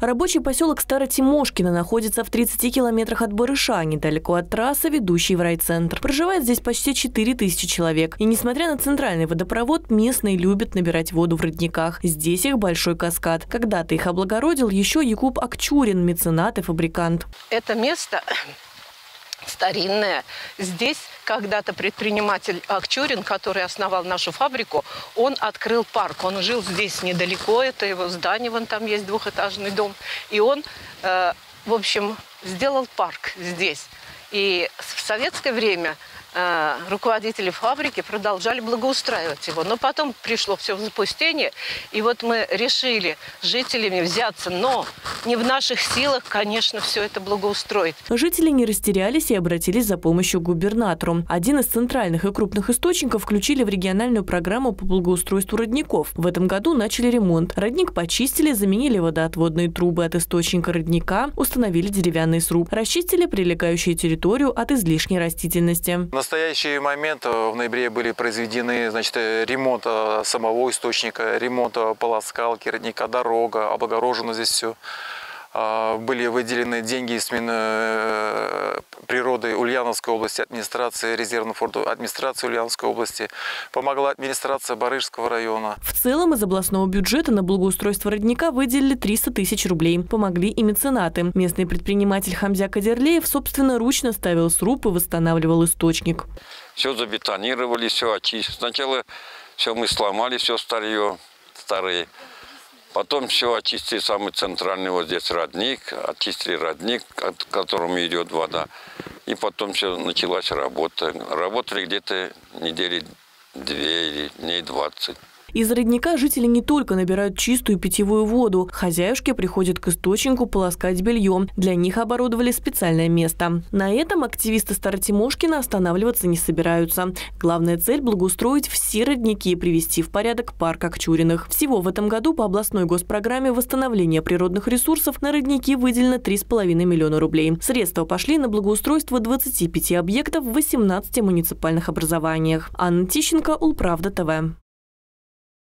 Рабочий поселок Старо-Тимошкино находится в 30 километрах от Барыша, недалеко от трассы, ведущей в райцентр. Проживает здесь почти 4000 человек. И несмотря на центральный водопровод, местные любят набирать воду в родниках. Здесь их большой каскад. Когда-то их облагородил еще Якуб Акчурин, меценат и фабрикант. Это место старинное. Здесь когда-то предприниматель Акчурин, который основал нашу фабрику, он открыл парк. Он жил здесь недалеко, это его здание, вон там есть двухэтажный дом. И он, в общем, сделал парк здесь. И в советское время руководители фабрики продолжали благоустраивать его. Но потом пришло все в запустение, и вот мы решили жителями взяться, но не в наших силах, конечно, все это благоустроить. Жители не растерялись и обратились за помощью к губернатору. Один из центральных и крупных источников включили в региональную программу по благоустройству родников. В этом году начали ремонт. Родник почистили, заменили водоотводные трубы от источника родника, установили деревянный сруб, расчистили прилегающую территорию от излишней растительности. В настоящий момент в ноябре были произведены, ремонт самого источника, ремонт полоскалки, родника, дорога, облагорожено здесь все. Были выделены деньги из Минприроды Ульяновской области, администрации резервного фонда, администрации Ульяновской области. Помогла администрация Барышского района. В целом из областного бюджета на благоустройство родника выделили 300 000 рублей. Помогли и меценаты. Местный предприниматель Хамзя Кадерлеев собственноручно ставил сруб и восстанавливал источник. Все забетонировали, все очистили. Сначала все мы сломали, все старые. Потом все очистили, самый центральный вот здесь родник, очистили родник, от которого идет вода. И потом все началась работа. Работали где-то недели 2 или дней 20. Из родника жители не только набирают чистую питьевую воду. Хозяюшки приходят к источнику полоскать бельем. Для них оборудовали специальное место. На этом активисты Старо-Тимошкино останавливаться не собираются. Главная цель – благоустроить все родники и привести в порядок парк Акчуриных. Всего в этом году по областной госпрограмме восстановления природных ресурсов на родники выделено 3,5 миллиона рублей. Средства пошли на благоустройство 25 объектов в 18 муниципальных образованиях. Анна Тищенко, Улправда ТВ.